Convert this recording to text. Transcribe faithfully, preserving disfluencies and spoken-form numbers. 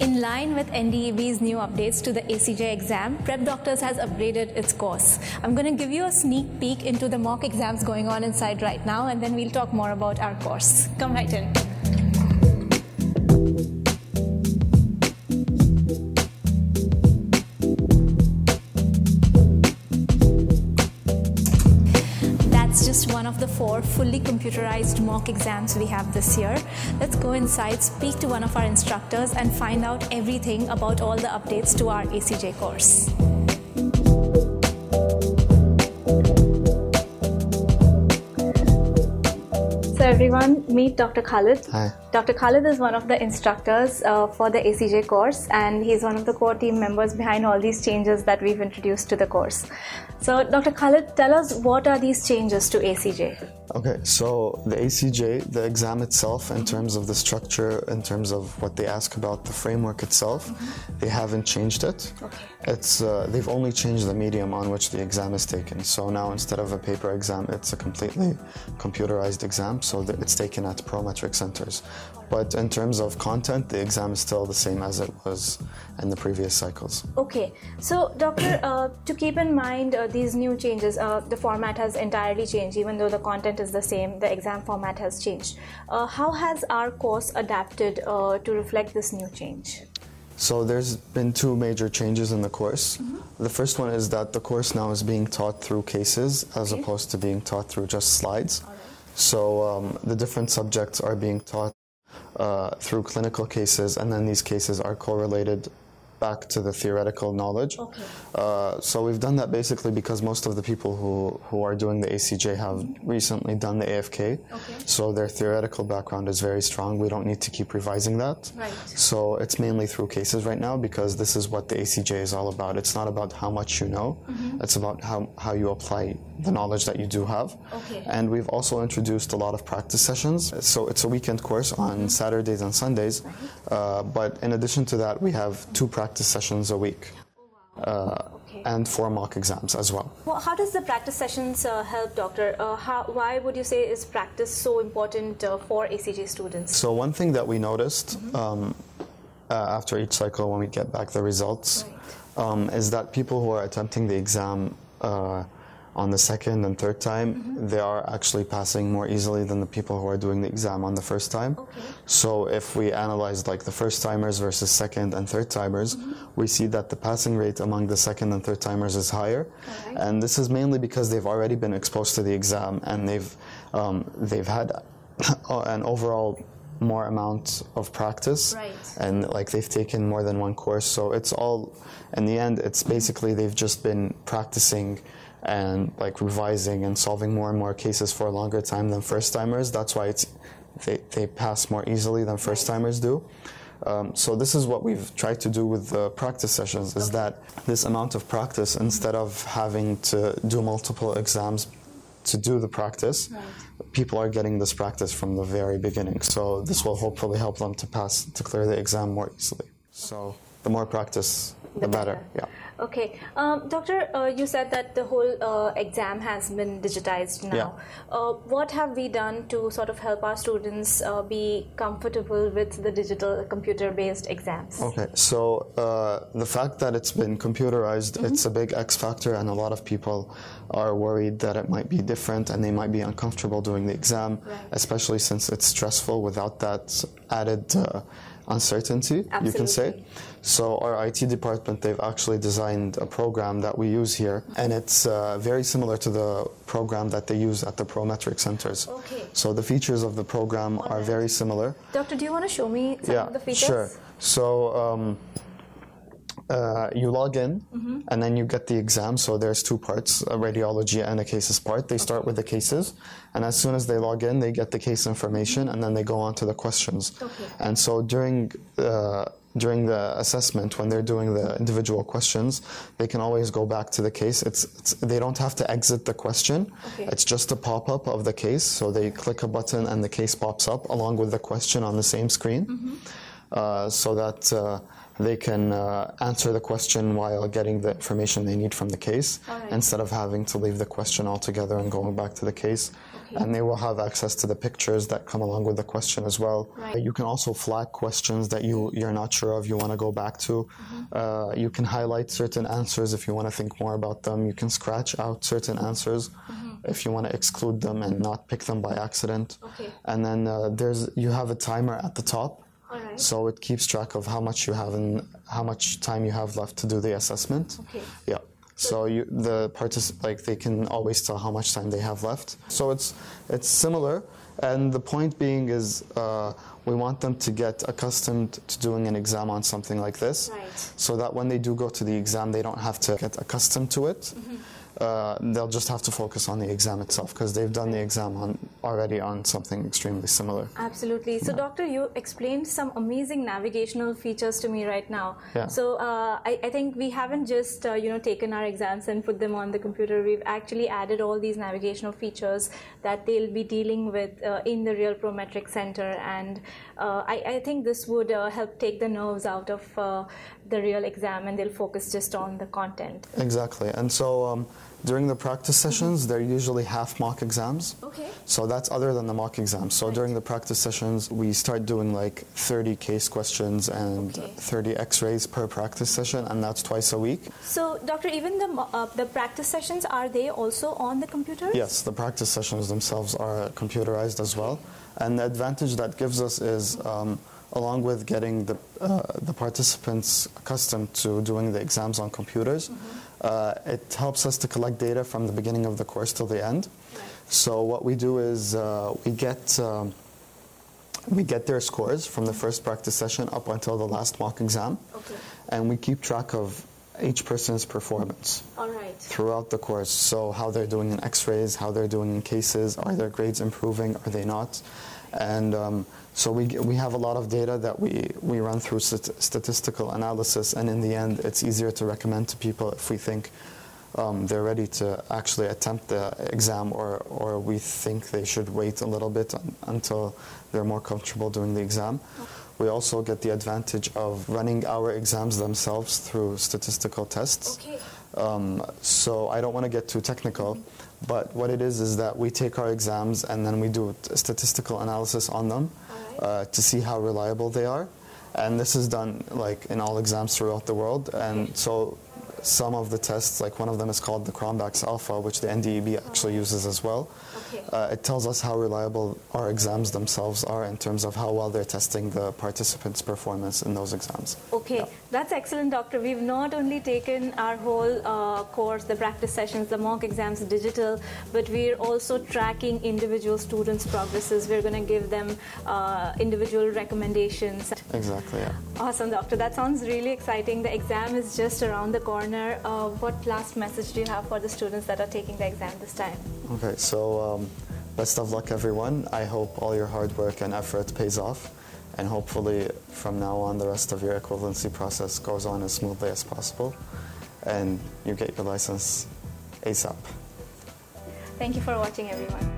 In line with N D E B's new updates to the A C J exam, Prep Doctors has upgraded its course. I'm going to give you a sneak peek into the mock exams going on inside right now, and then we'll talk more about our course. Come right in. Just one of the four fully computerized mock exams we have this year. Let's go inside, speak to one of our instructors, and find out everything about all the updates to our A C J course. So everyone, meet Doctor Khalid. Hi. Doctor Khalid is one of the instructors uh, for the A C J course, and he's one of the core team members behind all these changes that we've introduced to the course. So Doctor Khalid, tell us, what are these changes to A C J? Okay, so the A C J, the exam itself, in terms of the structure, in terms of what they ask about the framework itself, mm-hmm. they haven't changed it. Okay. It's, uh, they've only changed the medium on which the exam is taken. So now, instead of a paper exam, it's a completely computerized exam, so that it's taken at Prometric centers. But in terms of content, the exam is still the same as it was in the previous cycles. Okay, so Doctor, uh, to keep in mind uh, these new changes, uh, the format has entirely changed. Even though the content is the same, the exam format has changed. Uh, how has our course adapted uh, to reflect this new change? So there's been two major changes in the course. Mm-hmm. The first one is that the course now is being taught through cases as okay. opposed to being taught through just slides. All right. So um, the different subjects are being taught Uh, through clinical cases, and then these cases are correlated back to the theoretical knowledge. Okay. Uh, so we've done that basically because most of the people who, who are doing the A C J have mm-hmm. recently done the A F K, okay. so their theoretical background is very strong. We don't need to keep revising that. Right. So it's mainly through cases right now, because this is what the A C J is all about. It's not about how much you know, mm-hmm. it's about how, how you apply the knowledge that you do have. Okay. And we've also introduced a lot of practice sessions. So it's a weekend course on mm-hmm. Saturdays and Sundays. Right. Uh, but in addition to that, we have two practice sessions a week. Uh, okay. And four mock exams as well. Well, how does the practice sessions uh, help, Doctor? Uh, how, why would you say is practice so important uh, for A C J students? So one thing that we noticed mm-hmm. um, uh, after each cycle, when we get back the results, right. um, is that people who are attempting the exam uh, on the second and third time, mm-hmm. they are actually passing more easily than the people who are doing the exam on the first time. Okay. So if we analyze like the first timers versus second and third timers, mm-hmm. we see that the passing rate among the second and third timers is higher. Okay. And this is mainly because they've already been exposed to the exam, and they've, um, they've had an overall more amount of practice, right. and like they've taken more than one course. So it's all, in the end, it's basically they've just been practicing and like revising and solving more and more cases for a longer time than first-timers. That's why it's, they, they pass more easily than first-timers do. Um, so this is what we've tried to do with the practice sessions, is that this amount of practice, instead of having to do multiple exams to do the practice, right. people are getting this practice from the very beginning. So this will hopefully help them to pass, to clear the exam more easily. So the more practice, the better. Yeah. Okay. Um, doctor, uh, you said that the whole uh, exam has been digitized now. Yeah. Uh, what have we done to sort of help our students uh, be comfortable with the digital computer-based exams? Okay. So uh, the fact that it's been computerized, mm-hmm. it's a big X factor, and a lot of people are worried that it might be different and they might be uncomfortable doing the exam, right. especially since it's stressful without that added uh, uncertainty, Absolutely. You can say. So our I T department, they've actually designed a program that we use here, and it's uh, very similar to the program that they use at the Prometric centers. Okay. So the features of the program All are right. very similar. Doctor, do you want to show me some yeah, of the features? Sure. So um, uh, you log in, mm-hmm. and then you get the exam. So there's two parts, a radiology and a cases part. They okay. start with the cases, and as soon as they log in, they get the case information, and then they go on to the questions. Okay. And so during uh, during the assessment, when they're doing the individual questions, they can always go back to the case. It's, it's they don't have to exit the question. Okay. It's just a pop-up of the case. So they click a button and the case pops up along with the question on the same screen. Mm-hmm. uh, so that uh, they can uh, answer the question while getting the information they need from the case, right, instead of having to leave the question altogether and going back to the case. Okay. And they will have access to the pictures that come along with the question as well. Right. You can also flag questions that you, you're not sure of, you want to go back to. Mm-hmm. uh, you can highlight certain answers if you want to think more about them. You can scratch out certain answers. Mm-hmm. If you want to exclude them and not pick them by accident. Okay. And then uh, there's you have a timer at the top. All right. So it keeps track of how much you have and how much time you have left to do the assessment. Okay. Yeah. So you, the partic- like they can always tell how much time they have left. So it's it's similar, and the point being is uh, we want them to get accustomed to doing an exam on something like this, right, so that when they do go to the exam, they don't have to get accustomed to it. Mm-hmm. Uh, they'll just have to focus on the exam itself because they've done the exam on already on something extremely similar. Absolutely. So, yeah. Doctor, you explained some amazing navigational features to me right now. Yeah. So, uh, I, I think we haven't just uh, you know taken our exams and put them on the computer. We've actually added all these navigational features that they'll be dealing with uh, in the real Prometric Center, and uh, I, I think this would uh, help take the nerves out of uh, the real exam, and they'll focus just on the content. Exactly. And so. Um, During the practice sessions, mm-hmm, they're usually half mock exams. Okay. So that's other than the mock exams. So right, during the practice sessions, we start doing like thirty case questions and okay, thirty x-rays per practice session, and that's twice a week. So, Doctor, even the, uh, the practice sessions, are they also on the computer? Yes, the practice sessions themselves are computerized as well. And the advantage that gives us is, um, along with getting the, uh, the participants accustomed to doing the exams on computers, mm-hmm, Uh, it helps us to collect data from the beginning of the course till the end. So what we do is uh, we get um, we get their scores from the first practice session up until the last mock exam, okay, and we keep track of each person's performance, all right, throughout the course. So how they're doing in x-rays, how they're doing in cases, are their grades improving, are they not? And um, so we we have a lot of data that we, we run through st- statistical analysis, and in the end, it's easier to recommend to people if we think um, they're ready to actually attempt the exam, or, or we think they should wait a little bit un- until they're more comfortable doing the exam. Okay. We also get the advantage of running our exams themselves through statistical tests. Okay. Um, so I don't want to get too technical, mm-hmm, but what it is is that we take our exams and then we do t- statistical analysis on them, right, uh, to see how reliable they are. And this is done like in all exams throughout the world. And so some of the tests, like one of them is called the Cronbach's Alpha, which the N D E B actually uses as well. Okay. Uh, it tells us how reliable our exams themselves are in terms of how well they're testing the participants' performance in those exams. Okay, yeah, that's excellent, Doctor. We've not only taken our whole uh, course, the practice sessions, the mock exams digital, but we're also tracking individual students' progresses. We're going to give them uh, individual recommendations. Exactly, yeah. Awesome, Doctor. That sounds really exciting. The exam is just around the corner. Uh, what last message do you have for the students that are taking the exam this time? Okay, so um, best of luck, everyone. I hope all your hard work and effort pays off, and hopefully from now on the rest of your equivalency process goes on as smoothly as possible, and you get your license ASAP. Thank you for watching, everyone.